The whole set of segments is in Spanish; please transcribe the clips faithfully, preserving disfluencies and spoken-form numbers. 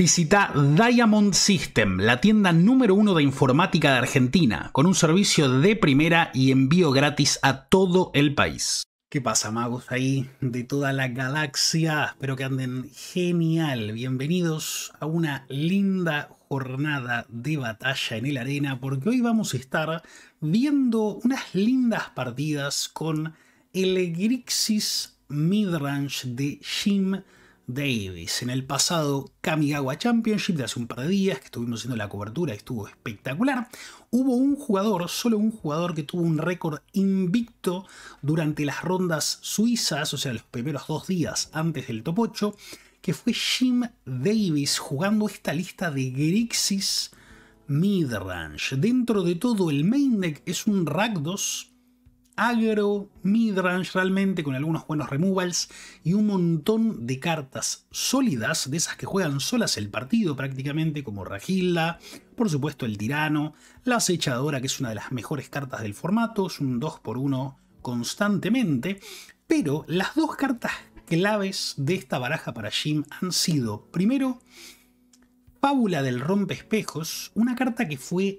Visita Diamond System, la tienda número uno de informática de Argentina, con un servicio de primera y envío gratis a todo el país. ¿Qué pasa, magos ahí de toda la galaxia? Espero que anden genial. Bienvenidos a una linda jornada de batalla en el arena, porque hoy vamos a estar viendo unas lindas partidas con el Grixis Midrange de Jim Davis. En el pasado Kamigawa Championship de hace un par de días, que estuvimos haciendo la cobertura, estuvo espectacular. Hubo un jugador, solo un jugador, que tuvo un récord invicto durante las rondas suizas, o sea, los primeros dos días antes del top ocho, que fue Jim Davis jugando esta lista de Grixis Midrange. Dentro de todo, el main deck es un Rakdos Aggro, midrange realmente, con algunos buenos removals y un montón de cartas sólidas, de esas que juegan solas el partido prácticamente, como Rahilda, por supuesto el Tirano, la Acechadora, que es una de las mejores cartas del formato, es un dos por uno constantemente, pero las dos cartas claves de esta baraja para Jim han sido, primero, Fábula del Rompeespejos, una carta que fue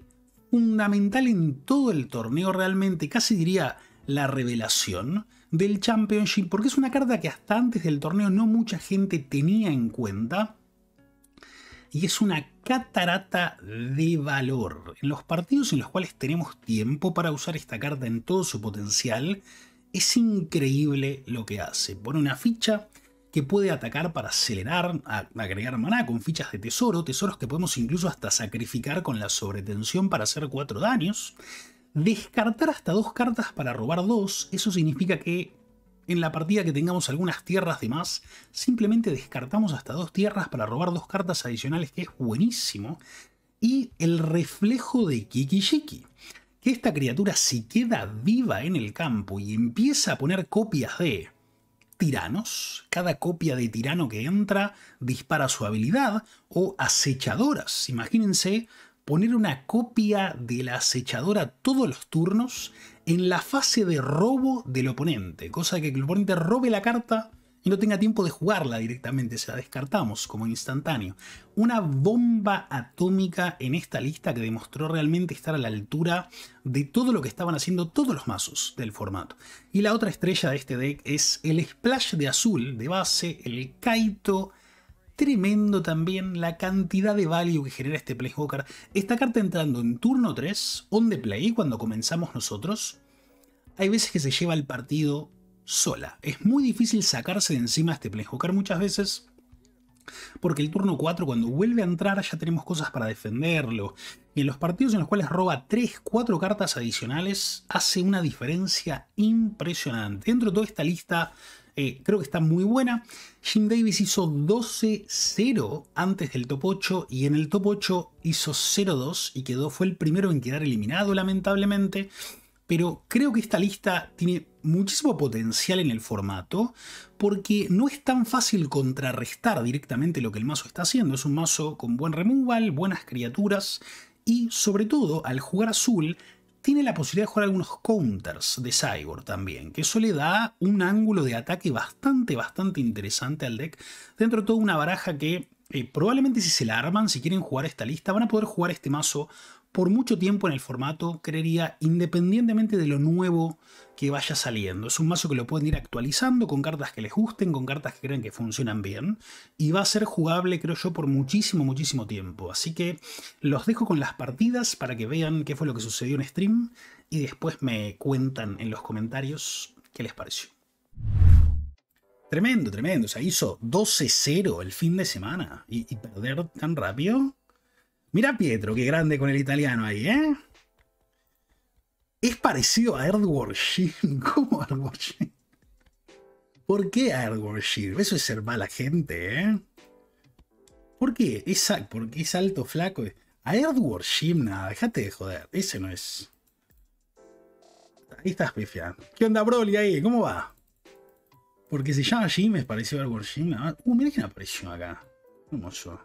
fundamental en todo el torneo realmente, casi diría la revelación del Championship, porque es una carta que hasta antes del torneo no mucha gente tenía en cuenta, y es una catarata de valor. En los partidos en los cuales tenemos tiempo para usar esta carta en todo su potencial, es increíble lo que hace. Pone una ficha que puede atacar para acelerar, agregar maná con fichas de tesoro, tesoros que podemos incluso hasta sacrificar con la sobretensión para hacer cuatro daños. Descartar hasta dos cartas para robar dos, eso significa que en la partida que tengamos algunas tierras de más, simplemente descartamos hasta dos tierras para robar dos cartas adicionales, que es buenísimo. Y el reflejo de Kiki-Jiki, que esta criatura, si queda viva en el campo y empieza a poner copias de tiranos, cada copia de tirano que entra dispara su habilidad, o acechadoras. Imagínense poner una copia de la acechadora todos los turnos en la fase de robo del oponente, cosa de que el oponente robe la carta y no tenga tiempo de jugarla directamente, se la descartamos como instantáneo. Una bomba atómica en esta lista que demostró realmente estar a la altura de todo lo que estaban haciendo todos los mazos del formato. Y la otra estrella de este deck es el Splash de azul de base, el Kaito. Tremendo también la cantidad de value que genera este planeswalker. Esta carta entrando en turno tres, on the play, cuando comenzamos nosotros, hay veces que se lleva el partido sola. Es muy difícil sacarse de encima este planeswalker muchas veces, porque el turno cuatro, cuando vuelve a entrar, ya tenemos cosas para defenderlo. Y en los partidos en los cuales roba tres, cuatro cartas adicionales, hace una diferencia impresionante. Dentro de toda esta lista, eh, creo que está muy buena. Jim Davis hizo doce cero antes del top ocho, y en el top ocho hizo cero dos y quedó, fue el primero en quedar eliminado, lamentablemente. Pero creo que esta lista tiene muchísimo potencial en el formato, porque no es tan fácil contrarrestar directamente lo que el mazo está haciendo. Es un mazo con buen removal, buenas criaturas, y sobre todo, al jugar azul, tiene la posibilidad de jugar algunos counters de Cyborg también, que eso le da un ángulo de ataque bastante, bastante interesante al deck. Dentro de toda una baraja que eh, probablemente, si se la arman, si quieren jugar esta lista, van a poder jugar este mazo por mucho tiempo en el formato, creería, independientemente de lo nuevo que vaya saliendo. Es un mazo que lo pueden ir actualizando con cartas que les gusten, con cartas que crean que funcionan bien, y va a ser jugable, creo yo, por muchísimo, muchísimo tiempo. Así que los dejo con las partidas para que vean qué fue lo que sucedió en stream, y después me cuentan en los comentarios qué les pareció. Tremendo, tremendo. O sea, hizo doce cero el fin de semana, y, y perder tan rápido. Mira Pietro, qué grande con el italiano ahí, ¿eh? Es parecido a Edward Gym. ¿Cómo Edward Gym? ¿Por qué a Edward Gym? Eso es ser mala gente, ¿eh? ¿Por qué? Es, porque es alto, flaco. A Edward Gym, nada, déjate de joder. Ese no es. Ahí estás pifiando. ¿Qué onda, Broly, ahí? ¿Cómo va? Porque se llama Gym, es parecido a Edward Gym. Uh, mirá quién apareció acá. Hermoso.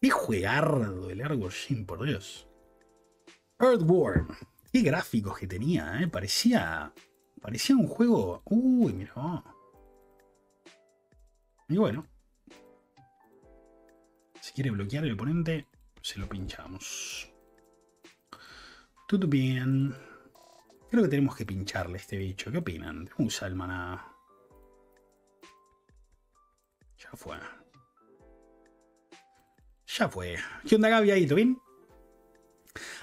¡Qué juegardo el Ergur Jim, por Dios! Earthworm. ¡Qué gráficos que tenía, eh! Parecía, parecía un juego... ¡Uy, mirá! Y bueno. Si quiere bloquear el oponente, se lo pinchamos. Todo bien. Creo que tenemos que pincharle a este bicho. ¿Qué opinan? Usa el maná. Ya fue. Ya fue. ¿Qué onda, Gaby? Ahí, ¿todo bien?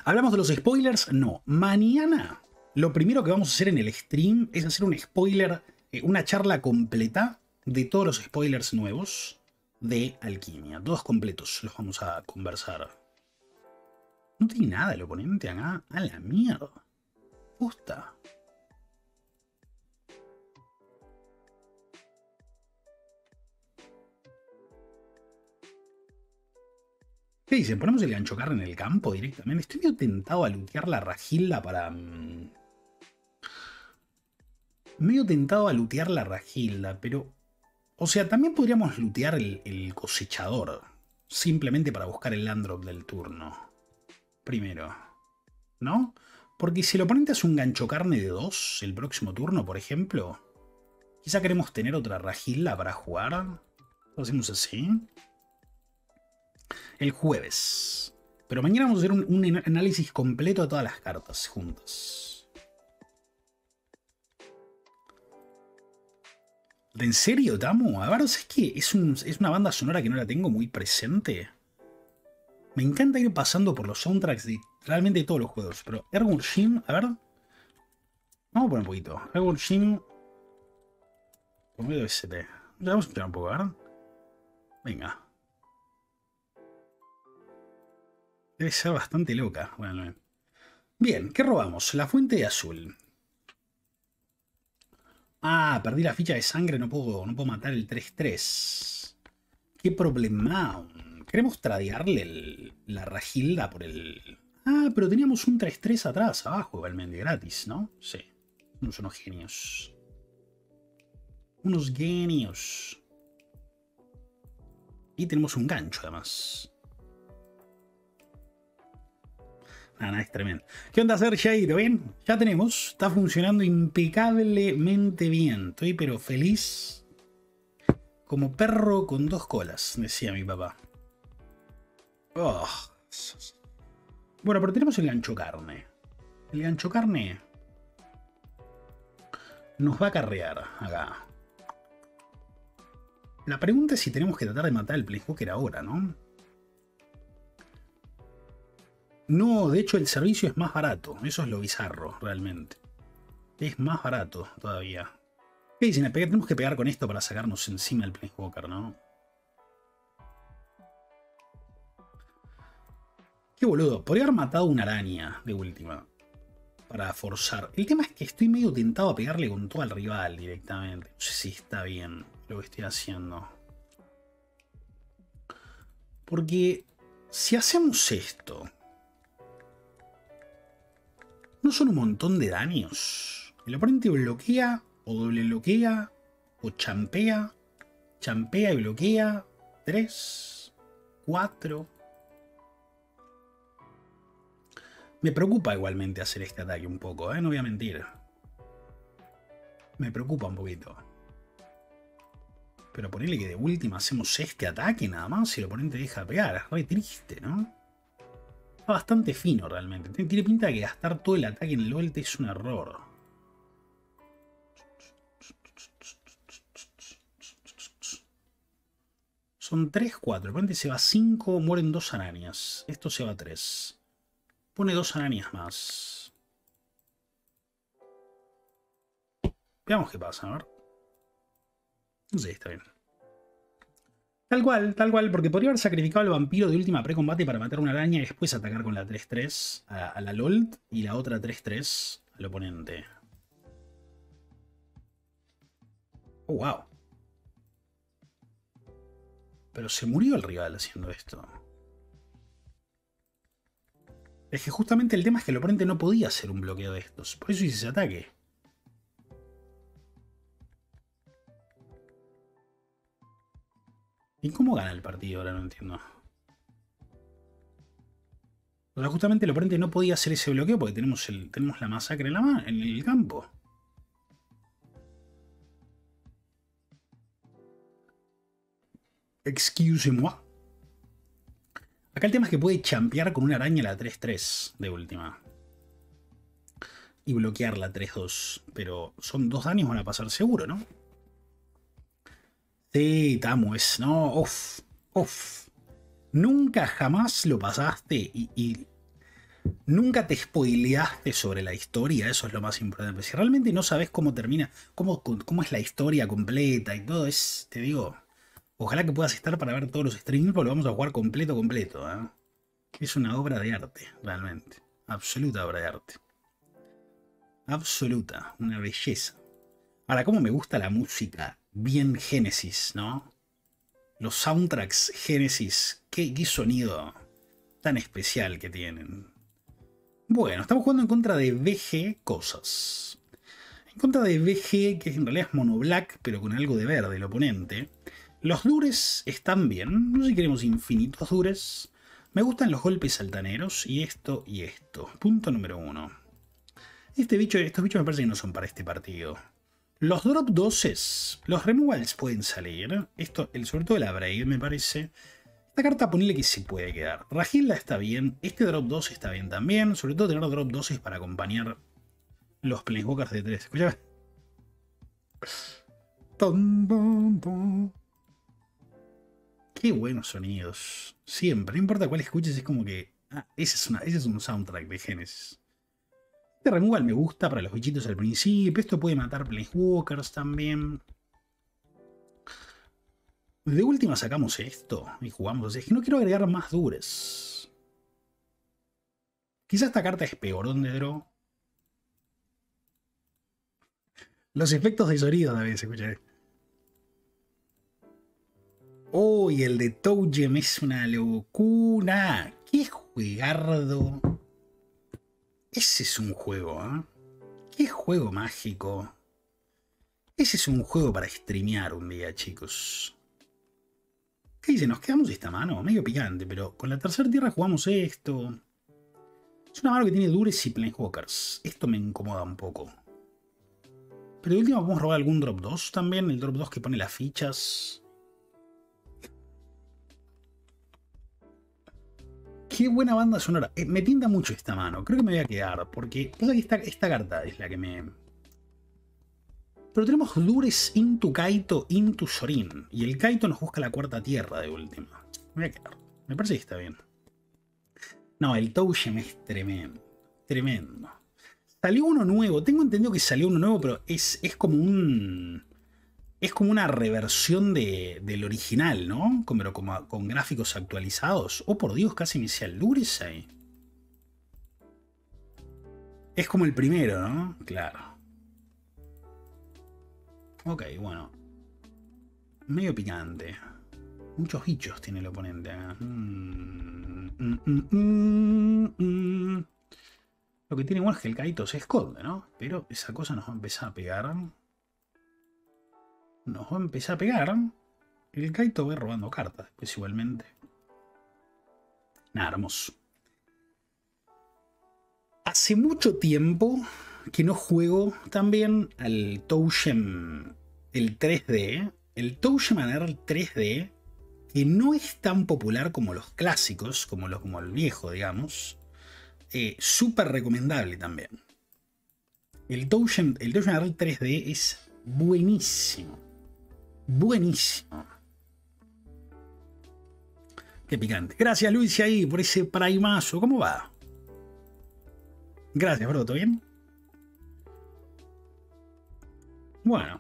¿Hablamos de los spoilers? No. Mañana lo primero que vamos a hacer en el stream es hacer un spoiler, eh, una charla completa de todos los spoilers nuevos de Alquimia. Todos completos los vamos a conversar. No tiene nada el oponente acá. A la mierda. Posta. ¿Qué dicen? ¿Ponemos el ganchocarne en el campo directamente? Estoy medio tentado a lootear la Rahilda para... Medio tentado a lootear la Rahilda, pero... O sea, también podríamos lootear el, el cosechador. Simplemente para buscar el land drop del turno. Primero. ¿No? Porque si el oponente hace un ganchocarne de dos el próximo turno, por ejemplo... Quizá queremos tener otra Rahilda para jugar. Lo hacemos así... El jueves. Pero mañana vamos a hacer un, un análisis completo de todas las cartas juntas. ¿En serio, Tamo? A ver, es que es, un, es una banda sonora que no la tengo muy presente. Me encanta ir pasando por los soundtracks de realmente todos los juegos. Pero Ergur Jim, a ver. Vamos a poner un poquito. Ergur Jim. Vamos a esperar un poco, a ver. Venga. Debe ser bastante loca. Bueno, bien, ¿qué robamos? La fuente de azul. Ah, perdí la ficha de sangre. No puedo, no puedo matar el tres tres. Qué problema. Queremos tradearle el, la Rahilda por el... Ah, pero teníamos un tres tres atrás, abajo, igualmente, gratis, ¿no? Sí. Unos, unos genios. Unos genios. Y tenemos un gancho, además. Nada, nada, es tremendo. ¿Qué onda hacer, Jay? ¿Todo bien? Ya tenemos. Está funcionando impecablemente bien. Estoy pero feliz. Como perro con dos colas, decía mi papá. Oh. Bueno, pero tenemos el ganchocarne. El ganchocarne nos va a carrear acá. La pregunta es si tenemos que tratar de matar al playhooker ahora, ¿no? No, de hecho el servicio es más barato. Eso es lo bizarro, realmente. Es más barato todavía. ¿Qué dicen? Tenemos que pegar con esto para sacarnos encima el Planeswalker, ¿no? Qué boludo. Podría haber matado una araña de última. Para forzar. El tema es que estoy medio tentado a pegarle con todo al rival directamente. No sé si está bien lo que estoy haciendo. Porque si hacemos esto... No son un montón de daños. El oponente bloquea, o doble bloquea, o champea. Champea y bloquea. tres, cuatro. Me preocupa igualmente hacer este ataque un poco, ¿eh? No voy a mentir. Me preocupa un poquito. Pero ponerle que de última hacemos este ataque nada más y el oponente deja pegar. Es re triste, ¿no? Está bastante fino realmente. Tiene pinta de que gastar todo el ataque en el volte es un error. Son tres cuatro. Ponte se va cinco, mueren dos arañas. Esto se va tres. Pone dos arañas más. Veamos qué pasa, a ver. No sé, está bien. Tal cual, tal cual, porque podría haber sacrificado al vampiro de última precombate para matar a una araña y después atacar con la tres tres a, a la L O L y la otra tres tres al oponente. Oh, wow. Pero se murió el rival haciendo esto. Es que justamente el tema es que el oponente no podía hacer un bloqueo de estos. Por eso hice ese ataque. ¿Y cómo gana el partido? Ahora no entiendo. O sea, justamente el oponente no podía hacer ese bloqueo porque tenemos, el, tenemos la masacre en, la ma en el campo. Excuse moi. Acá el tema es que puede champear con una araña la tres tres de última. Y bloquear la tres dos. Pero son dos daños, van a pasar seguro, ¿no? Sí, Tamu es... No, off, off. Nunca jamás lo pasaste y, y nunca te spoileaste sobre la historia. Eso es lo más importante. Si realmente no sabes cómo termina, cómo, cómo es la historia completa y todo, es, te digo... Ojalá que puedas estar para ver todos los streams, porque lo vamos a jugar completo, completo. ¿eh? Es una obra de arte, realmente. Absoluta obra de arte. Absoluta. Una belleza. Ahora, cómo me gusta la música. Bien Genesis, ¿no? Los soundtracks Genesis. Qué, qué sonido tan especial que tienen. Bueno, estamos jugando en contra de B G Cosas. En contra de B G, que en realidad es mono black, pero con algo de verde el oponente. Los dures están bien, no sé si queremos infinitos dures. Me gustan los golpes altaneros y esto y esto. Punto número uno. Este bicho, estos bichos me parece que no son para este partido. Los drop doces, los removals pueden salir. Esto, el, sobre todo la Braid me parece. Esta carta ponele que se puede quedar. Rahilda está bien, este drop dos está bien también. Sobre todo tener drop doces para acompañar los planeswalkers de tres. Escuchame. Tom, tom, tom. Qué buenos sonidos. Siempre, no importa cuál escuches, es como que... Ah, ese es, una, ese es un soundtrack de Genesis. Este removal me gusta para los bichitos al principio. Esto puede matar planeswalkers también. De última sacamos esto y jugamos. Es que no quiero agregar más dures. Quizá esta carta es peorón de draw. Los efectos de sonido también se escuchan. Oh, y el de ToeJam es una locura. ¡Qué juegardo! Ese es un juego, ¿eh? ¡Qué juego mágico! Ese es un juego para streamear un día, chicos. ¿Qué dice? Nos quedamos esta mano, medio picante, pero con la tercera tierra jugamos esto. Es una mano que tiene dures y planeswalkers. Esto me incomoda un poco. Pero de última podemos robar algún drop dos también. El drop dos que pone las fichas. Qué buena banda sonora. Eh, me tienta mucho esta mano. Creo que me voy a quedar. Porque pasa que esta, esta carta es la que me... Pero tenemos dures into Kaito, into Sorin. Y el Kaito nos busca la cuarta tierra de última. Me voy a quedar. Me parece que está bien. No, el ToeJam es tremendo. Tremendo. Salió uno nuevo. Tengo entendido que salió uno nuevo, pero es, es como un... Es como una reversión de, del original, ¿no? Como, pero como, con gráficos actualizados. Oh, por Dios, casi me hice al dures ahí. Es como el primero, ¿no? Claro. Ok, bueno. Medio picante. Muchos bichos tiene el oponente. Mm, mm, mm, mm, mm. Lo que tiene igual es que el Kaito se esconde, ¿no? Pero esa cosa nos va a empezar a pegar... Nos va a empezar a pegar. El Kaito va a ir robando cartas, pues igualmente. Nada, hermoso. Hace mucho tiempo que no juego también al ToeJam, el tres D. El ToeJam Aner tres D, que no es tan popular como los clásicos, como, los, como el viejo, digamos. Eh, Súper recomendable también. El ToeJam el ToeJam Aner tres D es buenísimo. Buenísimo. Qué picante. Gracias, Luis, ahí por ese praimazo. ¿Cómo va? Gracias, bro. ¿Todo bien? Bueno,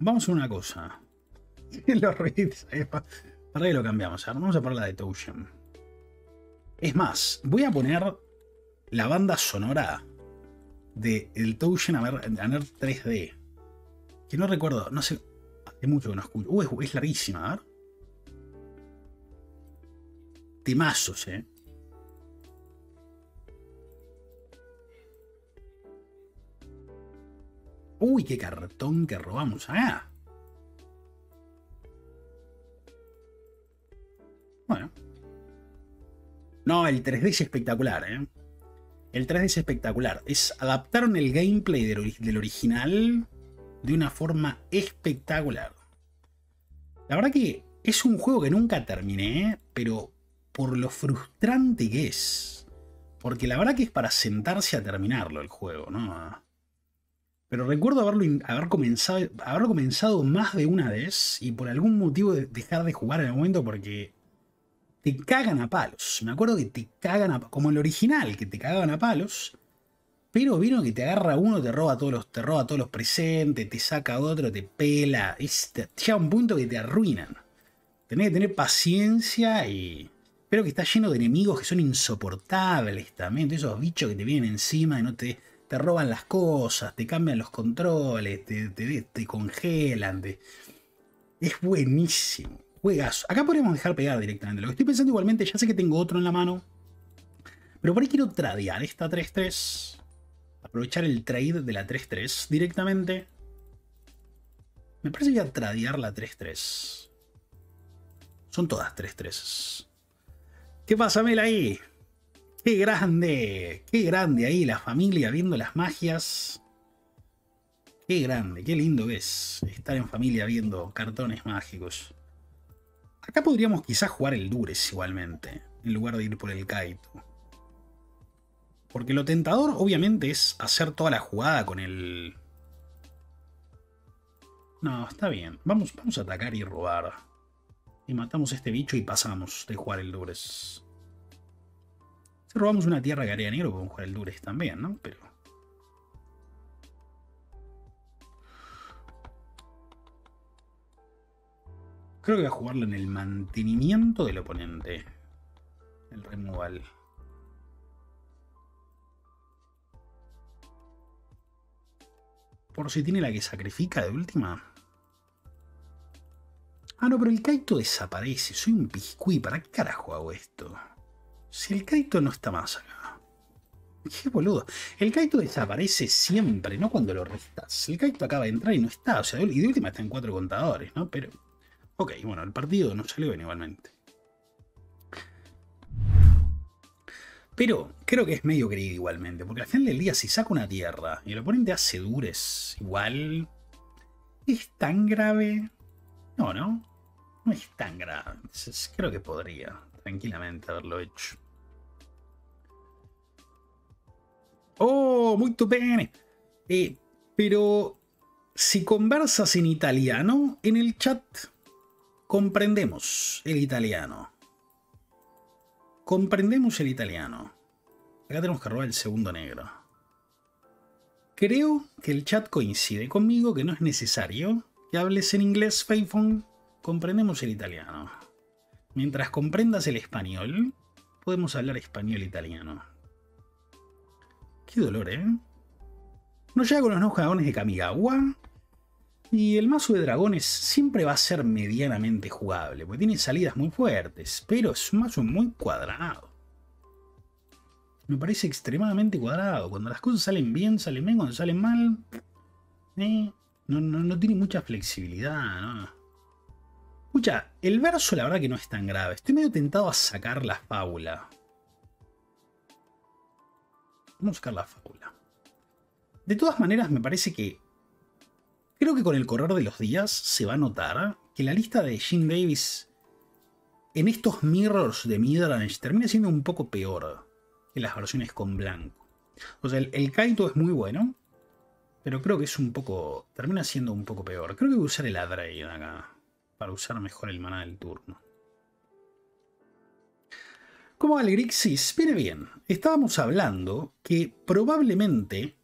vamos a una cosa. Los ruidos. Para que lo cambiamos. Ahora vamos a poner la de ToeJam. Es más, voy a poner la banda sonora del ToeJam Aner tres D. Que no recuerdo, no sé. Hace mucho que no escucho. Uh, es, es larguísima, a ver. Temazos, eh. Uy, qué cartón que robamos. Ah. Bueno. No, el tres D es espectacular, eh. El tres D es espectacular. Es, adaptaron el gameplay del, del original... de una forma espectacular. La verdad que es un juego que nunca terminé, pero por lo frustrante que es. Porque la verdad que es para sentarse a terminarlo el juego, ¿no? Pero recuerdo haberlo, haber comenzado, haberlo comenzado más de una vez y por algún motivo dejar de jugar en el momento porque te cagan a palos. Me acuerdo que te cagan a palos, como el original, que te cagaban a palos. Pero vieron que te agarra uno, te roba todos los, te roba todos los presentes, te saca otro, te pela. Es, te llega un punto que te arruinan. Tenés que tener paciencia y... Pero que está lleno de enemigos que son insoportables también. Todos esos bichos que te vienen encima y no te... Te roban las cosas, te cambian los controles, te, te, te congelan. Te... Es buenísimo. Juegazo. Acá podemos dejar pegar directamente. Lo que estoy pensando igualmente, ya sé que tengo otro en la mano. Pero por ahí quiero tradear esta tres tres. Aprovechar el trade de la tres tres directamente. Me parece que voy a tradear la tres tres. Son todas tres tres. ¿Qué pasa, Mel, ahí? ¡Qué grande! ¡Qué grande ahí! La familia viendo las magias. ¡Qué grande! ¡Qué lindo es estar en familia viendo cartones mágicos! Acá podríamos quizás jugar el Dures igualmente, en lugar de ir por el Kaito. Porque lo tentador obviamente es hacer toda la jugada con el... No, está bien. Vamos, vamos a atacar y robar. Y matamos a este bicho y pasamos de jugar el Dures. Robamos una tierra que haría negro, podemos jugar el Dures también, ¿no? Pero... Creo que voy a jugarlo en el mantenimiento del oponente. El removal. Por si tiene la que sacrifica de última. Ah, no, pero el Kaito desaparece. Soy un piscuí. ¿Para qué carajo hago esto? Si el Kaito no está más acá. Qué boludo. El Kaito desaparece siempre, no cuando lo restas. El Kaito acaba de entrar y no está. O sea, y de última está en cuatro contadores, ¿no? Pero... Ok, bueno, el partido no salió bien igualmente. Pero creo que es medio creído igualmente. Porque al final del día, si saca una tierra y el oponente hace Dures, igual... ¿Es tan grave? No, no. No es tan grave. Entonces, creo que podría tranquilamente haberlo hecho. ¡Oh! ¡Muy bene! Eh, pero si conversas en italiano, en el chat comprendemos el italiano. Comprendemos el italiano. Acá tenemos que robar el segundo negro. Creo que el chat coincide conmigo que no es necesario que hables en inglés, Feifon. Comprendemos el italiano. Mientras comprendas el español, podemos hablar español-italiano. Qué dolor, ¿eh? Nos llega con los nuevos dragones de Kamigawa. Y el mazo de dragones siempre va a ser medianamente jugable, porque tiene salidas muy fuertes, pero es un mazo muy cuadrado. Me parece extremadamente cuadrado. Cuando las cosas salen bien, salen bien. Cuando salen mal, eh, no, no, no tiene mucha flexibilidad, ¿no? Escucha, el verso la verdad que no es tan grave. Estoy medio tentado a sacar la fábula. Vamos a sacar la fábula. De todas maneras, me parece que... Creo que con el correr de los días se va a notar que la lista de Jim Davis en estos mirrors de Midrange termina siendo un poco peor que las versiones con blanco. O sea, el, el Kaito es muy bueno, pero creo que es un poco... Termina siendo un poco peor. Creo que voy a usar el Adreid acá, para usar mejor el maná del turno. ¿Cómo va el Grixis? Viene bien. Estábamos hablando que probablemente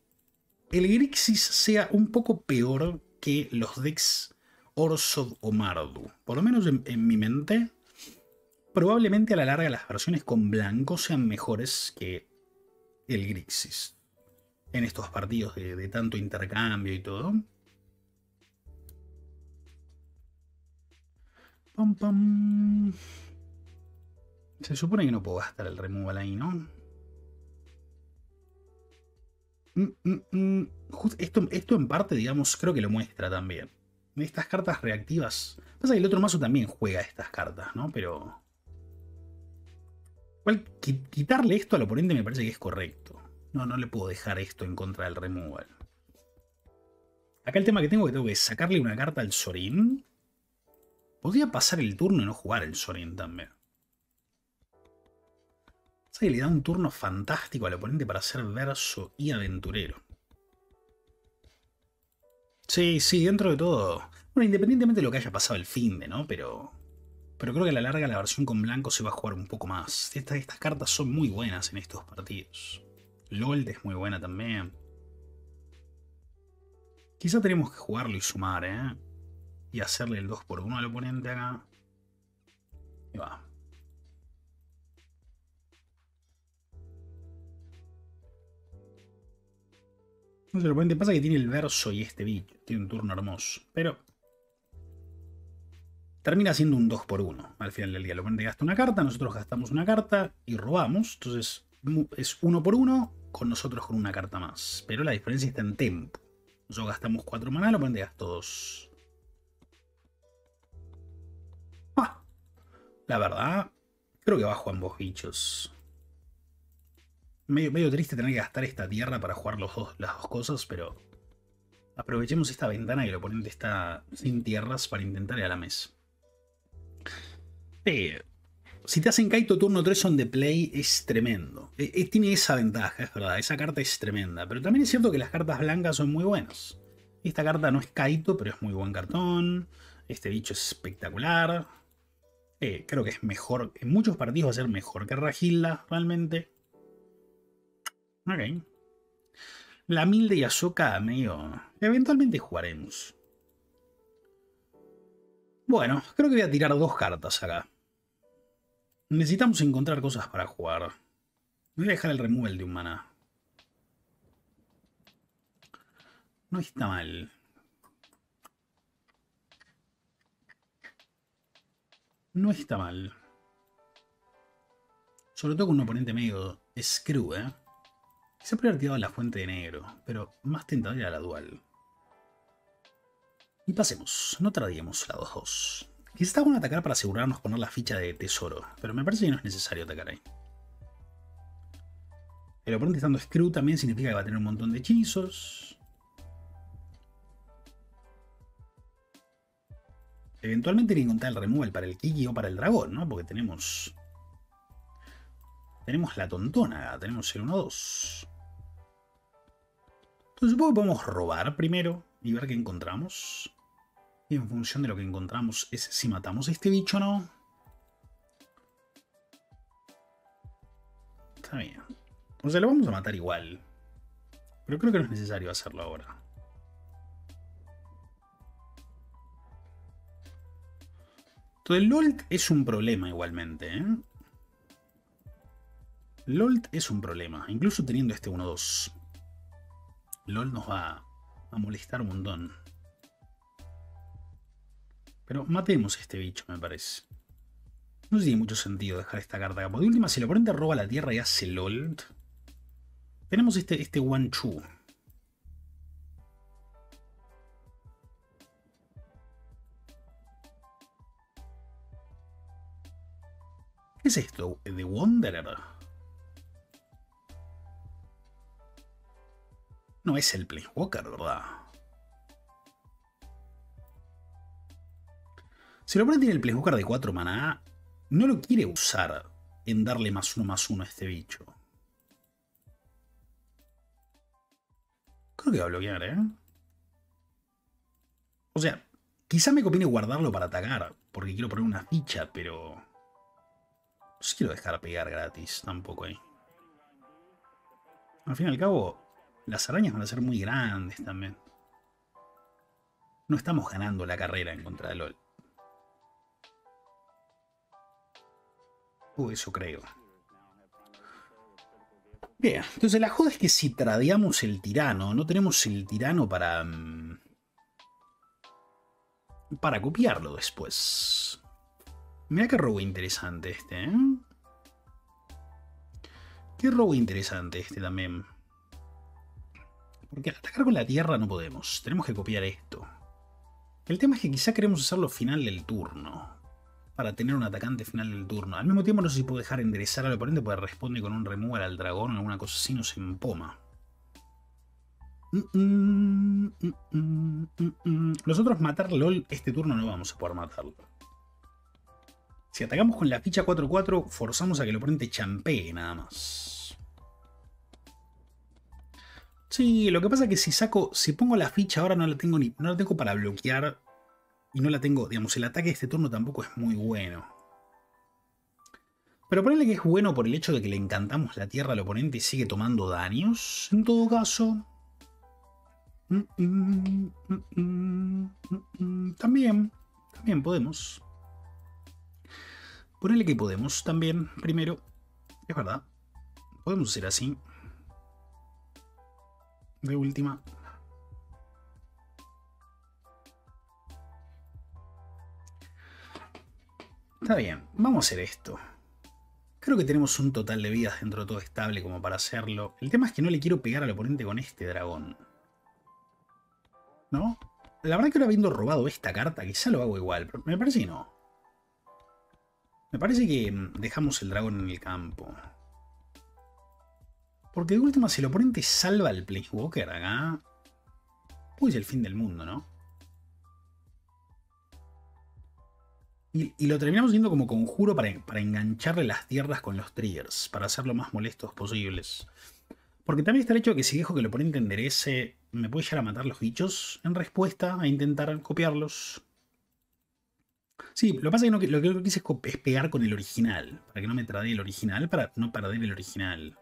el Grixis sea un poco peor que los decks Orsod o Mardu. Por lo menos en, en mi mente, probablemente a la larga las versiones con blanco sean mejores que el Grixis. En estos partidos de, de tanto intercambio y todo. Pam, pam. Se supone que no puedo gastar el removal ahí, ¿no? Mm, mm, mm. Just, esto, esto en parte, digamos, creo que lo muestra también. Estas cartas reactivas. Pasa que el otro mazo también juega estas cartas, ¿no? Pero... Igual, quitarle esto al oponente me parece que es correcto. No, no le puedo dejar esto en contra del removal. Acá el tema que tengo que tengo que sacarle una carta al Sorin. Podría pasar el turno y no jugar el Sorin también. O sea que le da un turno fantástico al oponente para hacer verso y aventurero. Sí, sí, dentro de todo. Bueno, independientemente de lo que haya pasado el finde, ¿no? Pero... Pero creo que a la larga la versión con blanco se va a jugar un poco más. Esta, estas cartas son muy buenas en estos partidos. LOL es muy buena también. Quizá tenemos que jugarlo y sumar, ¿eh? Y hacerle el dos por uno al oponente acá. Y va. No sé, el oponente pasa que tiene el verso y este bicho. Tiene un turno hermoso. Pero... termina siendo un dos por uno al final del día. El oponente gasta una carta, nosotros gastamos una carta y robamos. Entonces es uno por uno con nosotros con una carta más. Pero la diferencia está en tempo. Nosotros gastamos cuatro maná, el oponente gastó dos. Ah, la verdad, creo que bajo ambos bichos. Medio, medio triste tener que gastar esta tierra para jugar los dos, las dos cosas, pero... aprovechemos esta ventana que el oponente está sin tierras para intentar ir a la mesa. Eh, si te hacen Kaito turno tres on the play es tremendo. Eh, eh, tiene esa ventaja, es verdad. Esa carta es tremenda. Pero también es cierto que las cartas blancas son muy buenas. Esta carta no es Kaito, pero es muy buen cartón. Este bicho es espectacular. Eh, creo que es mejor. En muchos partidos va a ser mejor que Rahilda, realmente. Ok. La Milde y Ahsoka, medio... eventualmente jugaremos. Bueno, creo que voy a tirar dos cartas acá. Necesitamos encontrar cosas para jugar. Voy a dejar el removal de un maná. No está mal. No está mal. Sobre todo con un oponente medio screw, ¿eh? Se podría haber tirado la fuente de negro, pero más tentadora era la dual. Y pasemos, no tradiemos la dos dos. Quizás está bueno atacar para asegurarnos poner la ficha de tesoro, pero me parece que no es necesario atacar ahí. El oponente estando screw también significa que va a tener un montón de hechizos. Eventualmente tiene que encontrar el removal para el Kiki o para el dragón, ¿no? Porque tenemos... tenemos la tontona, tenemos el uno dos. Entonces supongo que podemos robar primero y ver qué encontramos. Y en función de lo que encontramos es si matamos a este bicho o no. Está bien. O sea, lo vamos a matar igual. Pero creo que no es necesario hacerlo ahora. Entonces el L O L T es un problema igualmente, ¿eh? L O L T es un problema, incluso teniendo este uno dos. L O L nos va a molestar un montón. Pero matemos a este bicho, me parece. No tiene mucho sentido dejar esta carta acá. De última, si el oponente roba la tierra y hace L O L T, tenemos este, este Wanchu. ¿Qué es esto? ¿The Wanderer? No es el Planeswalker, ¿verdad? Si el oponente tiene el Planeswalker de cuatro maná, no lo quiere usar en darle más uno más uno a este bicho. Creo que va a bloquear, ¿eh? O sea, quizá me conviene guardarlo para atacar, porque quiero poner una ficha, pero... no quiero dejar pegar gratis tampoco ahí. ¿Eh? Al fin y al cabo... las arañas van a ser muy grandes también. No estamos ganando la carrera en contra de L O L. Uh, eso creo. Bien, entonces la joda es que si tradeamos el tirano, no tenemos el tirano para... para copiarlo después. Mirá qué robo interesante este, ¿eh? Qué robo interesante este también. Porque atacar con la tierra no podemos. Tenemos que copiar esto. El tema es que quizá queremos hacerlo final del turno. Para tener un atacante final del turno. Al mismo tiempo no sé si puedo dejar enderezar al oponente porque responde con un removal al dragón o alguna cosa así, nos empoma. Nosotros matar L O L este turno no vamos a poder matarlo. Si atacamos con la ficha cuatro cuatro, forzamos a que el oponente champee nada más. Sí, lo que pasa es que si saco, si pongo la ficha ahora no la tengo ni, no la tengo para bloquear. Y no la tengo, digamos, el ataque de este turno tampoco es muy bueno. Pero ponerle que es bueno por el hecho de que le encantamos la tierra al oponente y sigue tomando daños. En todo caso... Mm, mm, mm, mm, mm, también, también podemos. Ponerle que podemos también, primero. Es verdad. Podemos hacer así. De última... Está bien, vamos a hacer esto. Creo que tenemos un total de vidas dentro de todo estable como para hacerlo. El tema es que no le quiero pegar al oponente con este dragón. ¿No? La verdad que ahora habiendo robado esta carta, quizá lo hago igual, pero me parece que no. Me parece que dejamos el dragón en el campo. Porque de última, si el oponente salva al Planeswalker acá... Pues el fin del mundo, ¿no? Y, y lo terminamos haciendo como conjuro para, para engancharle las tierras con los triggers, para hacerlo más molestos posibles. Porque también está el hecho de que si dejo que el oponente enderece, me puede llegar a matar los bichos en respuesta a intentar copiarlos. Sí, lo que pasa es que, no, lo que lo que hice es pegar con el original, para que no me tradee el original, para no perder el original.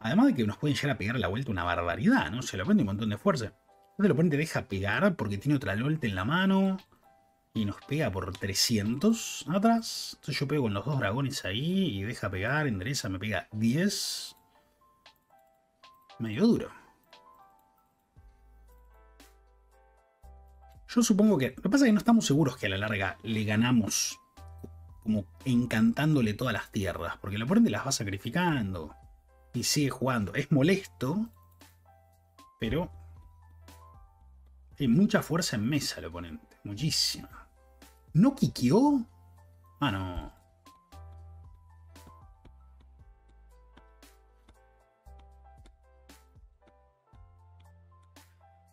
Además de que nos pueden llegar a pegar a la vuelta una barbaridad, ¿no? Se le prende un montón de fuerza. Entonces el oponente deja pegar porque tiene otra Lolte en la mano. Y nos pega por trescientos atrás. Entonces yo pego con los dos dragones ahí. Y deja pegar, endereza, me pega diez. Medio duro. Yo supongo que... Lo que pasa es que no estamos seguros que a la larga le ganamos. Como encantándole todas las tierras. Porque el oponente las va sacrificando. Y sigue jugando. Es molesto. Pero... Tiene mucha fuerza en mesa el oponente. Muchísima. ¿No quiqueó? Ah, no.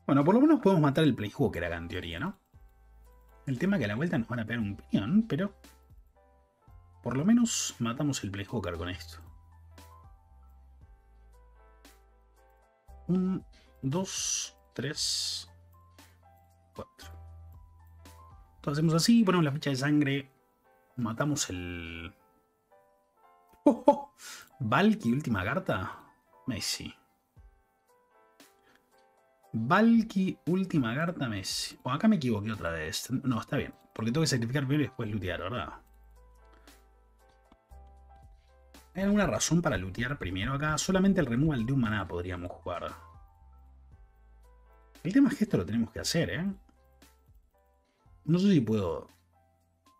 Bueno, por lo menos podemos matar el Planeswalker acá en teoría, ¿no? El tema es que a la vuelta nos van a pegar un piñón, pero... Por lo menos matamos el Planeswalker con esto. Un, dos, tres... Entonces hacemos así, ponemos la ficha de sangre, matamos el... Oh, oh. Valky, última carta. Messi. Valky, última carta, Messi. Bueno, acá me equivoqué otra vez. No, está bien. Porque tengo que sacrificar primero y después lootear, ¿verdad? ¿Hay alguna razón para lootear primero acá? Solamente el removal de un maná podríamos jugar. El tema es que esto lo tenemos que hacer, ¿eh? No sé si puedo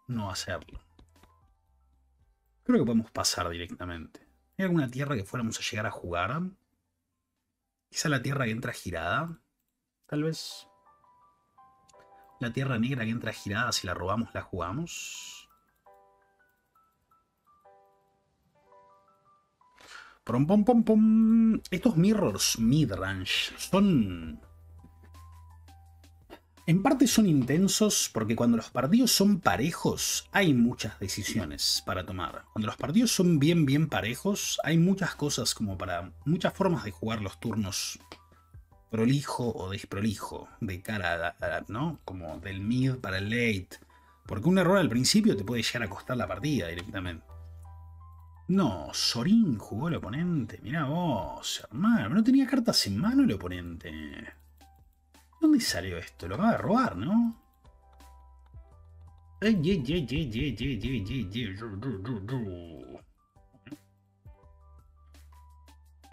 no hacerlo. Creo que podemos pasar directamente. ¿Hay alguna tierra que fuéramos a llegar a jugar? Quizá la tierra que entra girada. Tal vez. La tierra negra que entra girada, si la robamos, la jugamos. Pom, pom, pom, pom. Estos mirrors midrange son... En parte son intensos porque cuando los partidos son parejos hay muchas decisiones para tomar. Cuando los partidos son bien bien parejos hay muchas cosas como para... Muchas formas de jugar los turnos prolijo o desprolijo de cara a... a ¿no? Como del mid para el late. Porque un error al principio te puede llegar a costar la partida directamente. No, Sorin jugó el oponente. Mirá vos, hermano. No tenía cartas en mano el oponente. ¿Dónde salió esto? Lo acaba de robar, ¿no?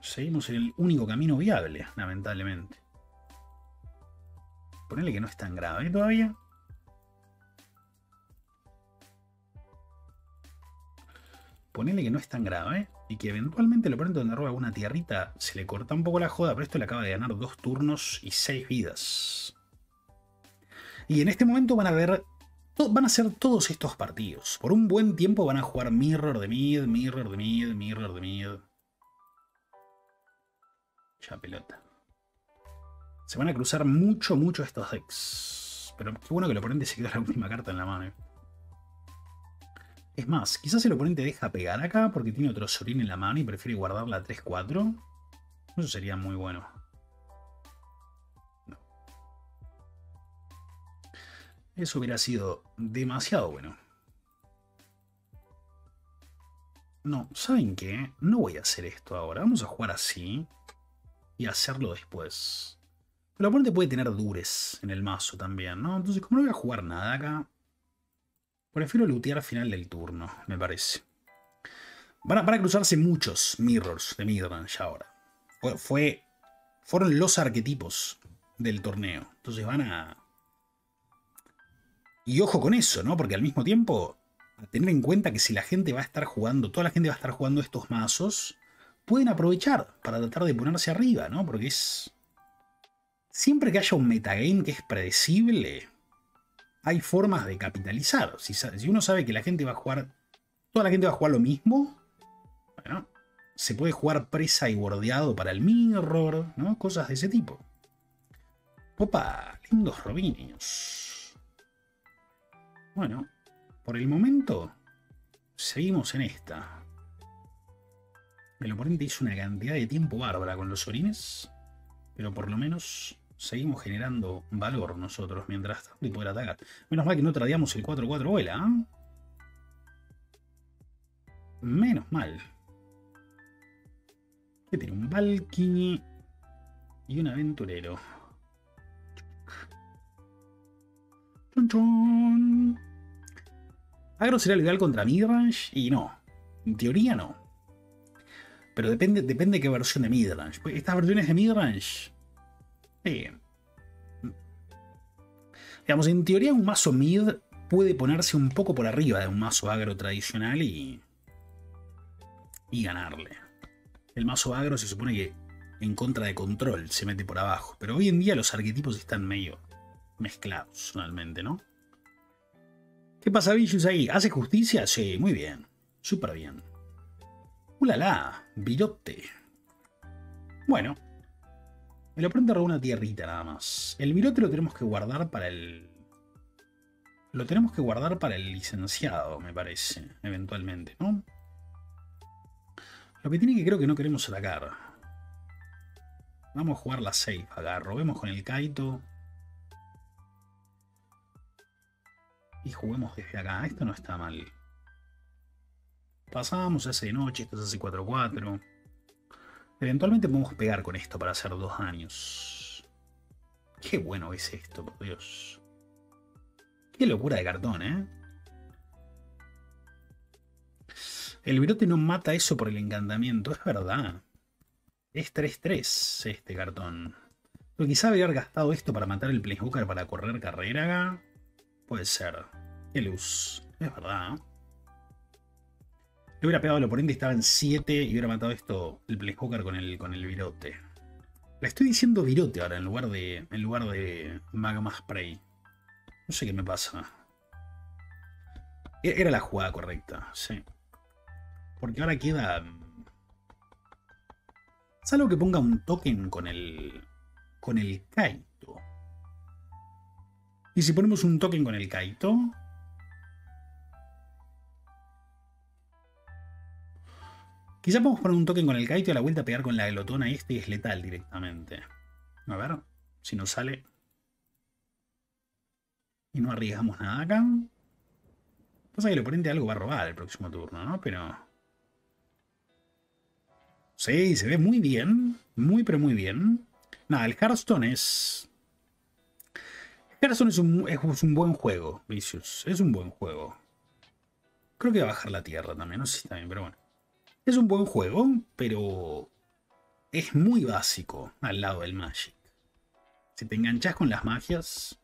Seguimos en el único camino viable, lamentablemente. Ponele que no es tan grave todavía. Ponele que no es tan grave. Y que eventualmente lo pronto donde roba una tierrita se le corta un poco la joda, pero esto le acaba de ganar dos turnos y seis vidas. Y en este momento van a ver, van a ser todos estos partidos. Por un buen tiempo van a jugar mirror de mid, mirror de mid, mirror de mid. Ya pelota. Se van a cruzar mucho, mucho estos decks. Pero qué bueno que el oponente se queda la última carta en la mano. Es más, quizás el oponente deja pegar acá porque tiene otro Sorin en la mano y prefiere guardarla tres cuatro. Eso sería muy bueno. No. Eso hubiera sido demasiado bueno. No, ¿saben qué? No voy a hacer esto ahora. Vamos a jugar así y hacerlo después. Pero el oponente puede tener dures en el mazo también, ¿no? Entonces, como no voy a jugar nada acá, prefiero lootear al final del turno, me parece. Van a, van a cruzarse muchos mirrors de Midrange ahora. Fue, fueron los arquetipos del torneo. Entonces van a... Y ojo con eso, ¿no? Porque al mismo tiempo, a tener en cuenta que si la gente va a estar jugando, toda la gente va a estar jugando estos mazos, pueden aprovechar para tratar de ponerse arriba, ¿no? Porque es... Siempre que haya un metagame que es predecible, hay formas de capitalizar. Si, si uno sabe que la gente va a jugar... Toda la gente va a jugar lo mismo, bueno... Se puede jugar presa y bordeado para el mirror, ¿no? Cosas de ese tipo. Opa, lindos robinios. Bueno, por el momento seguimos en esta. El oponente hizo una cantidad de tiempo bárbara con los Sorines, pero por lo menos seguimos generando valor nosotros mientras tanto y poder atacar. Menos mal que no tradeamos el cuatro cuatro vuela, ¿eh? Menos mal. Que tiene un Valkyrie y un aventurero. Chon, chon. ¿Agro será legal contra Midrange? Y no. En teoría no. Pero depende, depende de qué versión de Midrange. Pues estas versiones de Midrange. Eh, digamos, en teoría un mazo mid puede ponerse un poco por arriba de un mazo agro tradicional y. y ganarle. El mazo agro se supone que en contra de control se mete por abajo. Pero hoy en día los arquetipos están medio mezclados realmente, ¿no? ¿Qué pasa, Villus, ahí? ¿Hace justicia? Sí, muy bien. Súper bien. ¡Ulala! Virote. Bueno. El oponente robó una tierrita nada más. El virote lo tenemos que guardar para el... Lo tenemos que guardar para el licenciado, me parece. Eventualmente, ¿no? Lo que tiene que creo que no queremos atacar. Vamos a jugar la safe acá. Robemos con el Kaito. Y juguemos desde acá. Esto no está mal. Pasamos, hace de noche. Esto es hace cuatro cuatro. Eventualmente podemos pegar con esto para hacer dos daños. Qué bueno es esto, por Dios. Qué locura de cartón, ¿eh? El virote no mata eso por el encantamiento, es verdad. Es tres tres este cartón. Pero quizá haber gastado esto para matar el Planeswalker para correr carrera acá. Puede ser. Qué luz. Es verdad. Le hubiera pegado al oponente, estaba en siete y hubiera matado esto el Planeswalker con el, con el virote. Le estoy diciendo virote ahora en lugar de, en lugar de Magma Spray. No sé qué me pasa. Era la jugada correcta, sí. Porque ahora queda... Salvo que ponga un token con el... Con el Kaito. Y si ponemos un token con el Kaito... Quizá podemos poner un token con el Kaito y a la vuelta pegar con la glotona este y es letal directamente. A ver si nos sale. Y no arriesgamos nada acá. Pasa que el oponente algo va a robar el próximo turno, ¿no? Pero... Sí, se ve muy bien. Muy, pero muy bien. Nada, el Hearthstone es... Hearthstone es un, es un buen juego, Vicious. Es un buen juego. Creo que va a bajar la tierra también. No sé si está bien, pero bueno. Es un buen juego, pero... Es muy básico al lado del Magic. Si te enganchas con las magias,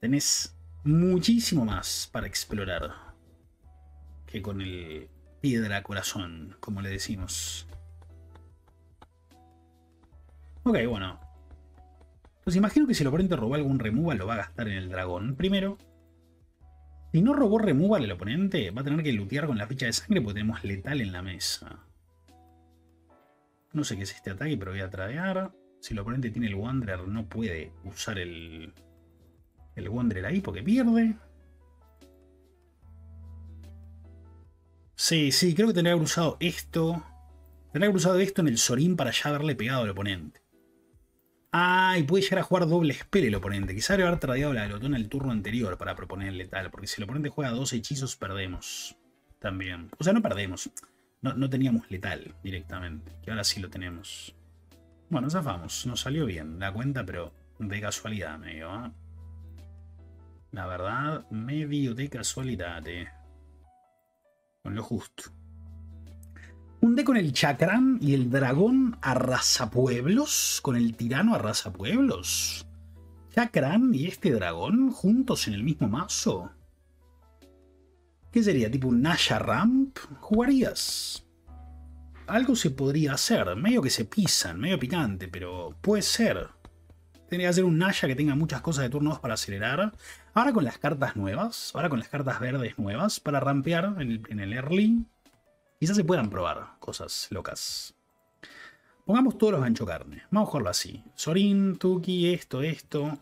tenés muchísimo más para explorar que con el piedra corazón, como le decimos. Ok, bueno. Pues imagino que si el oponente robó algún removal, lo va a gastar en el dragón primero. Si no robó removal el oponente, va a tener que lootear con la ficha de sangre porque tenemos letal en la mesa. No sé qué es este ataque, pero voy a tradear. Si el oponente tiene el Wanderer, no puede usar el, el Wanderer ahí porque pierde. Sí, sí, creo que tendría que haber usado esto. Tendría que haber usado esto en el Sorin para ya haberle pegado al oponente. Ah, y puede llegar a jugar doble spell el oponente. Quizá debería haber tradeado la Glotona el turno anterior para proponer letal. Porque si el oponente juega dos hechizos, perdemos. También. O sea, no perdemos. No, no teníamos letal directamente. Que ahora sí lo tenemos. Bueno, zafamos. Nos salió bien. La cuenta, pero de casualidad medio, ¿eh? La verdad, medio de casualidad, eh. Con lo justo. Un D con el Chacrán y el Dragón arrasapueblos. Con el Tirano arrasapueblos. Chacrán y este dragón juntos en el mismo mazo. ¿Qué sería? ¿Tipo un Nasha Ramp? ¿Jugarías? Algo se podría hacer. Medio que se pisan, medio picante, pero puede ser. Tendría que ser un Nasha que tenga muchas cosas de turnos para acelerar. Ahora con las cartas nuevas, ahora con las cartas verdes nuevas para rampear en el, en el early, quizás se puedan probar cosas locas. Pongamos todos los ganchocarne. Vamos a jugarlo así. Sorin, Tuki, esto, esto.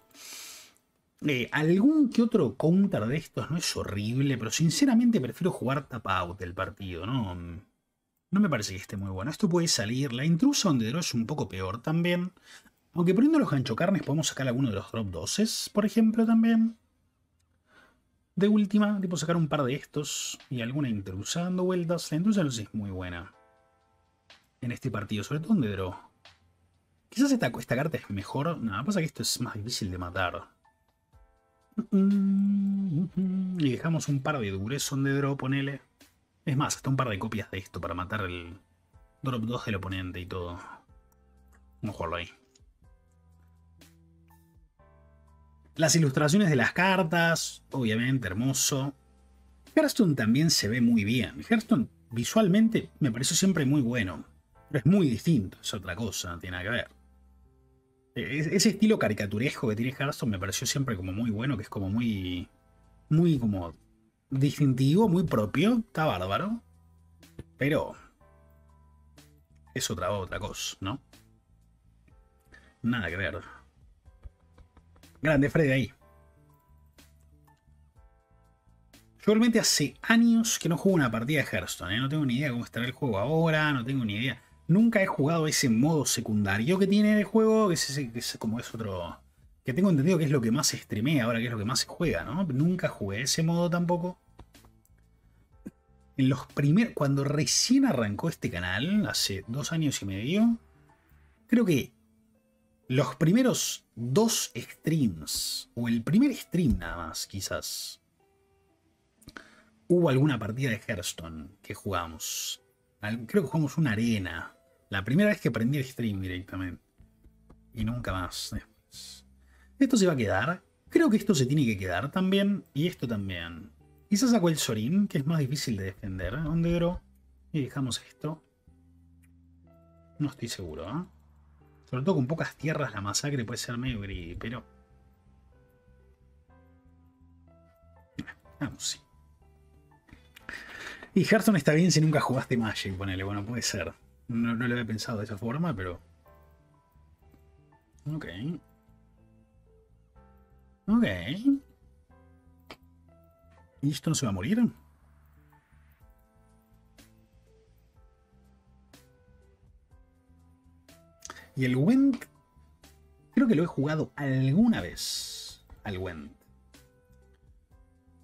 Eh, algún que otro counter de estos no es horrible, pero sinceramente prefiero jugar tap out del partido, ¿no? No me parece que esté muy bueno. Esto puede salir. La intrusa donde drop es un poco peor también. Aunque poniendo los ganchocarnes podemos sacar alguno de los drop doses, por ejemplo, también. De última, tipo sacar un par de estos y alguna intrusa dando vueltas. La intrusa no sé, es muy buena en este partido, sobre todo en de draw. Quizás esta, esta carta es mejor. No, pasa que esto es más difícil de matar. Y dejamos un par de durezón de draw, ponele. Es más, hasta un par de copias de esto para matar el drop dos del oponente y todo. Vamos a jugarlo ahí. Las ilustraciones de las cartas, obviamente, hermoso. Hearthstone también se ve muy bien. Hearthstone visualmente me pareció siempre muy bueno. Pero es muy distinto, es otra cosa, no tiene nada que ver. E ese estilo caricaturesco que tiene Hearthstone me pareció siempre como muy bueno, que es como muy... Muy como distintivo, muy propio. Está bárbaro. Pero... Es otra, otra cosa, ¿no? Nada que ver. Grande Freddy ahí. Yo realmente hace años que no juego una partida de Hearthstone, ¿eh? No tengo ni idea cómo estará el juego ahora, no tengo ni idea. Nunca he jugado ese modo secundario que tiene el juego, que es, ese, que es como es otro... Que tengo entendido que es lo que más se streamea ahora, que es lo que más se juega, ¿no? Nunca jugué ese modo tampoco. En los primeros... Cuando recién arrancó este canal, hace dos años y medio, creo que... Los primeros dos streams, o el primer stream nada más, quizás, hubo alguna partida de Hearthstone que jugamos. Creo que jugamos una arena. La primera vez que prendí el stream directamente. Y nunca más después. Esto se va a quedar. Creo que esto se tiene que quedar también. Y esto también. Quizás saco el Sorin, que es más difícil de defender. ¿Dónde bro? Y dejamos esto. No estoy seguro, ¿eh? Sobre todo con pocas tierras la masacre puede ser medio gris, pero... Vamos, sí. Y Hearthstone está bien si nunca jugaste Magic, ponele. Bueno, puede ser. No, no lo había pensado de esa forma, pero... Ok. Ok. ¿Y esto no se va a morir? Y el Wend, creo que lo he jugado alguna vez. Al Wend.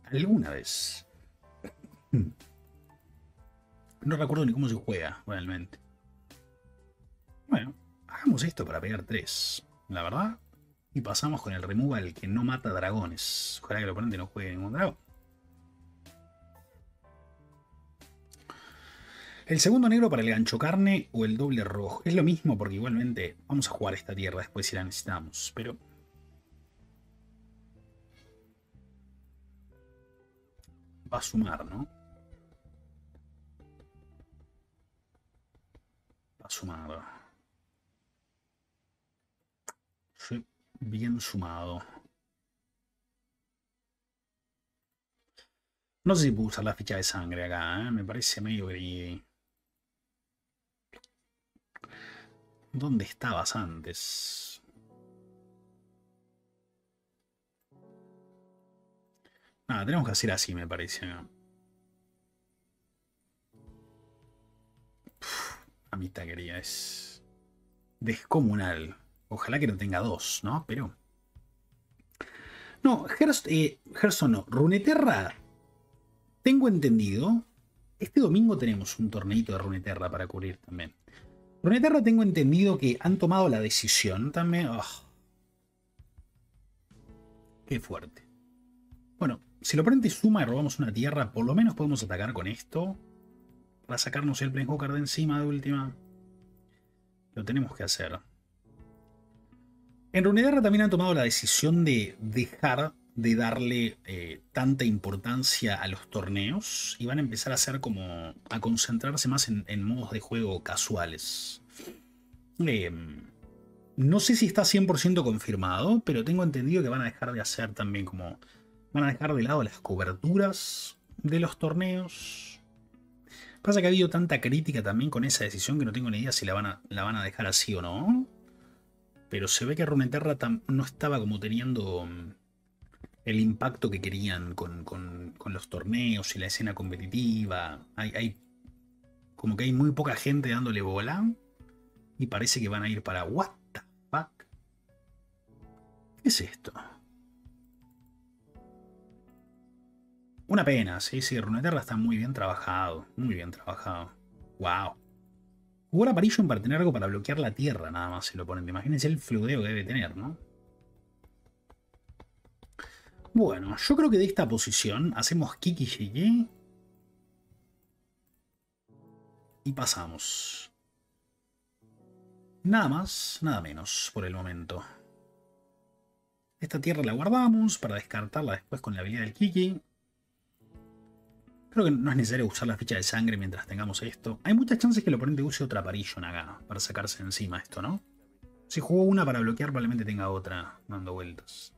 Alguna vez. No recuerdo ni cómo se juega, realmente. Bueno, hagamos esto para pegar tres. La verdad. Y pasamos con el removal que no mata dragones. Ojalá que el oponente no juegue ningún dragón. El segundo negro para el ganchocarne o el doble rojo. Es lo mismo porque igualmente vamos a jugar esta tierra después si la necesitamos. Pero... Va a sumar, ¿no? Va a sumar. Soy bien sumado. No sé si puedo usar la ficha de sangre acá, ¿eh? Me parece medio gris. ¿Dónde estabas antes? Nada, tenemos que hacer así, me parece. Uf, amistad querida, es descomunal. Ojalá que no tenga dos, ¿no? Pero... No, Hearthstone no. Runeterra, tengo entendido... Este domingo tenemos un torneito de Runeterra para cubrir también. Runeterra tengo entendido que han tomado la decisión también... Oh, qué fuerte. Bueno, si lo prende suma y robamos una tierra, por lo menos podemos atacar con esto. Para sacarnos el Planeswalker de encima de última. Lo tenemos que hacer. En Runeterra también han tomado la decisión de dejar... de darle eh, tanta importancia a los torneos y van a empezar a hacer como a concentrarse más en, en modos de juego casuales. Eh, no sé si está cien por ciento confirmado, pero tengo entendido que van a dejar de hacer también como... Van a dejar de lado las coberturas de los torneos. Pasa que ha habido tanta crítica también con esa decisión que no tengo ni idea si la van a, la van a dejar así o no. Pero se ve que Runeterra no estaba como teniendo... el impacto que querían con, con, con los torneos y la escena competitiva. Hay, hay como que hay muy poca gente dándole bola y parece que van a ir para... What the fuck? ¿Qué es esto? Una pena, sí, sí, Runeterra está muy bien trabajado, muy bien trabajado. Wow. Jugar amarillo para tener algo para bloquear la tierra nada más el oponente. Imagínense el fludeo que debe tener, ¿no? Bueno, yo creo que de esta posición hacemos Kiki-Jiki y pasamos. Nada más, nada menos por el momento. Esta tierra la guardamos para descartarla después con la habilidad del Kiki. Creo que no es necesario usar la ficha de sangre mientras tengamos esto. Hay muchas chances que el oponente use otra Aparillion acá para sacarse encima esto, ¿no? Si jugó una para bloquear, probablemente tenga otra dando vueltas.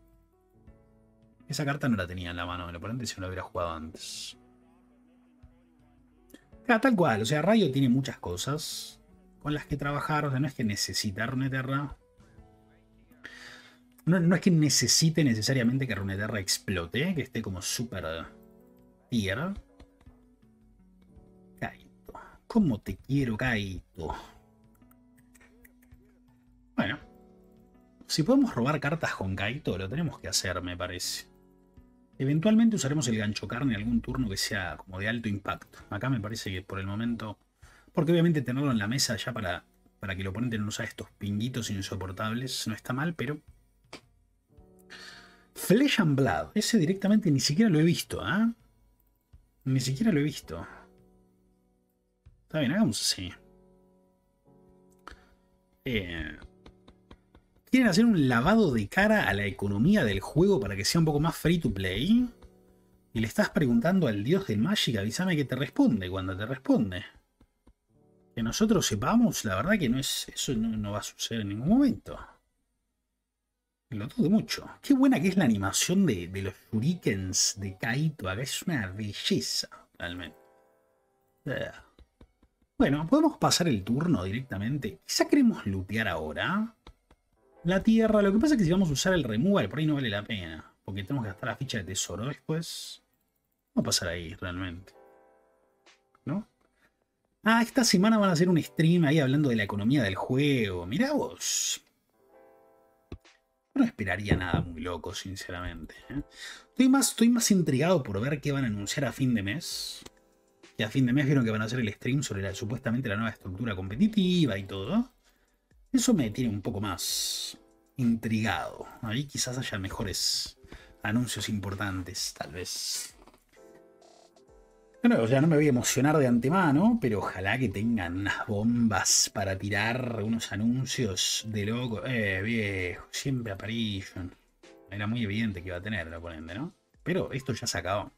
Esa carta no la tenía en la mano el oponente si no la hubiera jugado antes. Ah, tal cual, o sea, Rayo tiene muchas cosas con las que trabajar. O sea, no es que necesita Runeterra. No, no es que necesite necesariamente que Runeterra explote, que esté como super tier. Kaito, ¿cómo te quiero, Kaito? Bueno, si podemos robar cartas con Kaito, lo tenemos que hacer, me parece. Eventualmente usaremos el Ganchocarne en algún turno que sea como de alto impacto. Acá me parece que por el momento... Porque obviamente tenerlo en la mesa ya para, para que el oponente no usa estos pinguitos insoportables no está mal, pero... Flesh and Blood. Ese directamente ni siquiera lo he visto, ¿ah? ¿eh? Ni siquiera lo he visto. Está bien, hagamos así. Eh... ¿Quieren hacer un lavado de cara a la economía del juego para que sea un poco más free to play? Y le estás preguntando al dios del Magic, avísame que te responde cuando te responde. Que nosotros sepamos, la verdad que no es, eso no, no va a suceder en ningún momento. Lo dudo mucho. Qué buena que es la animación de, de los shurikens de Kaito. Acá es una belleza, realmente. Bueno, podemos pasar el turno directamente. Quizá queremos lootear ahora. La tierra, lo que pasa es que si vamos a usar el removal, por ahí no vale la pena. Porque tenemos que gastar la ficha de tesoro después. Vamos a pasar ahí, realmente. ¿No? Ah, esta semana van a hacer un stream ahí hablando de la economía del juego. Mirá vos. No esperaría nada muy loco, sinceramente. ¿eh? Estoy más, estoy más intrigado por ver qué van a anunciar a fin de mes. Que a fin de mes vieron que van a hacer el stream sobre la, supuestamente la nueva estructura competitiva y todo. Eso me tiene un poco más intrigado. Ahí quizás haya mejores anuncios importantes, tal vez. De nuevo, ya no me voy a emocionar de antemano, pero ojalá que tengan unas bombas para tirar, unos anuncios de loco. Eh, viejo, siempre Apparition. Era muy evidente que iba a tener el oponente, ¿no? Pero esto ya se acabó.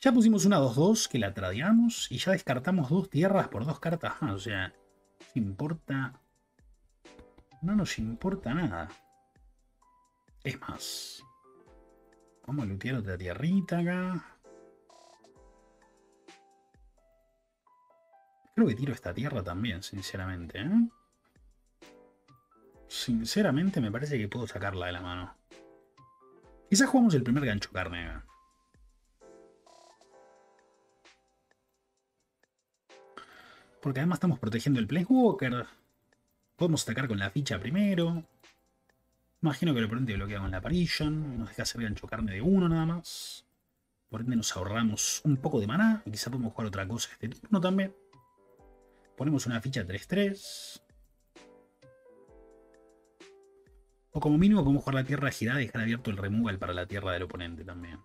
Ya pusimos una dos dos que la tradeamos y ya descartamos dos tierras por dos cartas más. O sea, no importa... No nos importa nada. Es más, vamos a lootear otra tierrita acá. Creo que tiro esta tierra también, sinceramente. ¿eh? Sinceramente me parece que puedo sacarla de la mano. Quizás jugamos el primer Ganchocarne acá. Porque además estamos protegiendo el Planeswalker. Podemos atacar con la ficha primero. Imagino que lo pronto bloquea con la Apparition. Nos deja hacer Ganchocarne de uno nada más. Por ende nos ahorramos un poco de maná. Y quizá podemos jugar otra cosa este turno también. Ponemos una ficha tres tres. O como mínimo podemos jugar la tierra girada y dejar abierto el removal para la tierra del oponente también.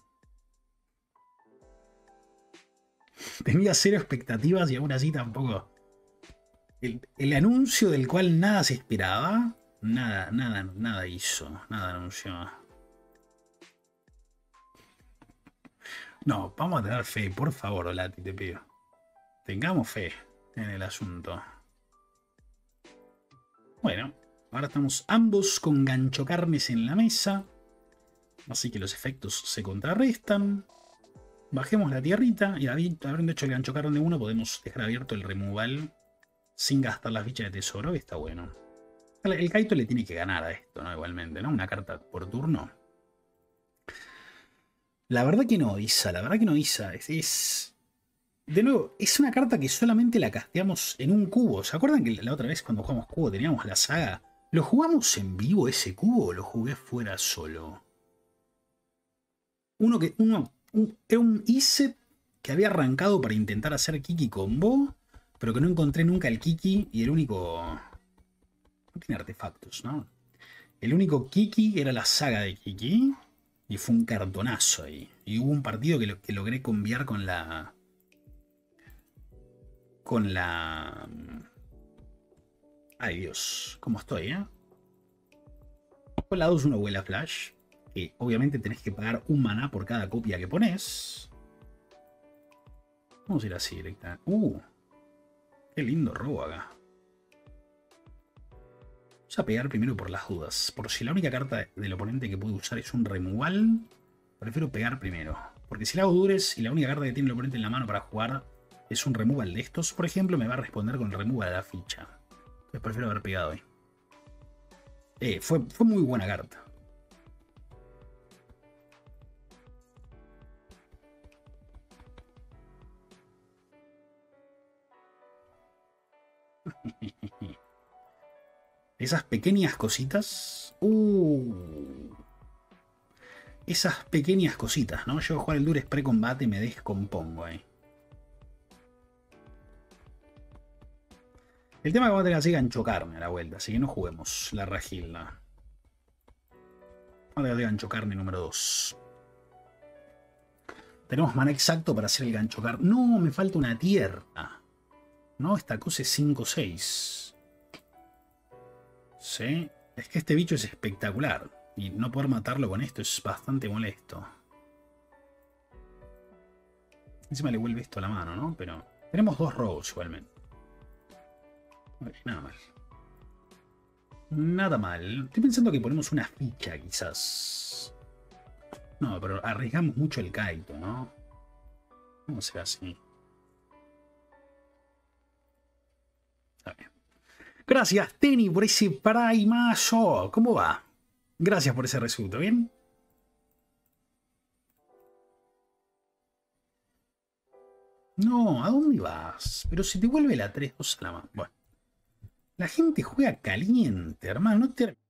Tenía cero expectativas y aún así tampoco. El, el anuncio del cual nada se esperaba. Nada, nada, nada hizo. Nada anunció. No, vamos a tener fe, por favor, Olati, te pido. Tengamos fe en el asunto. Bueno, ahora estamos ambos con Ganchocarnes en la mesa. Así que los efectos se contrarrestan. Bajemos la tierrita y habiendo hecho el Ganchocarne de uno podemos dejar abierto el removal sin gastar las fichas de tesoro, que está bueno. El Kaito le tiene que ganar a esto, ¿no? Igualmente, ¿no? Una carta por turno. La verdad que no, Isa, la verdad que no, Isa. Es, es... De nuevo, es una carta que solamente la casteamos en un cubo. ¿Se acuerdan que la otra vez cuando jugamos cubo teníamos la saga? ¿Lo jugamos en vivo ese cubo o lo jugué fuera solo? Uno que... uno Un, era un I C E que había arrancado para intentar hacer Kiki combo, pero que no encontré nunca el Kiki y el único... No tiene artefactos, ¿no? El único Kiki era la saga de Kiki y fue un cartonazo ahí. Y hubo un partido que, lo, que logré conviar con la... Con la... Ay Dios, ¿cómo estoy, eh? Con la dos uno vuela Flash. Que obviamente tenés que pagar un maná por cada copia que pones. Vamos a ir así directamente. ¡Uh! ¡Qué lindo robo acá! Vamos a pegar primero por las dudas. Por si la única carta del oponente que puedo usar es un removal, prefiero pegar primero. Porque si la hago dures y la única carta que tiene el oponente en la mano para jugar es un removal de estos, por ejemplo, me va a responder con el removal a la ficha. Entonces prefiero haber pegado ahí. Eh, fue, fue muy buena carta. Esas pequeñas cositas. Uh, esas pequeñas cositas, ¿no? Yo voy a jugar el dures pre-combate y me descompongo ahí. El tema es que vamos a tener así Ganchocarne a la vuelta, así que no juguemos la Rahilda. Vamos a tener así Ganchocarne número dos. Tenemos maná exacto para hacer el Ganchocarne. No, me falta una tierra. No, esta cosa es cinco seis. Sí, es que este bicho es espectacular. Y no poder matarlo con esto es bastante molesto. Encima le vuelve esto a la mano, ¿no? Pero tenemos dos robos igualmente. Ok, nada mal. Nada mal. Estoy pensando que ponemos una ficha quizás. No, pero arriesgamos mucho el Kaito, ¿no? Vamos a hacer así. Gracias, Teni, por ese primazo. ¿Cómo va? Gracias por ese resultado, ¿bien? No, ¿a dónde vas? Pero si te vuelve la tres dos a la mano. Bueno. La gente juega caliente, hermano. No te...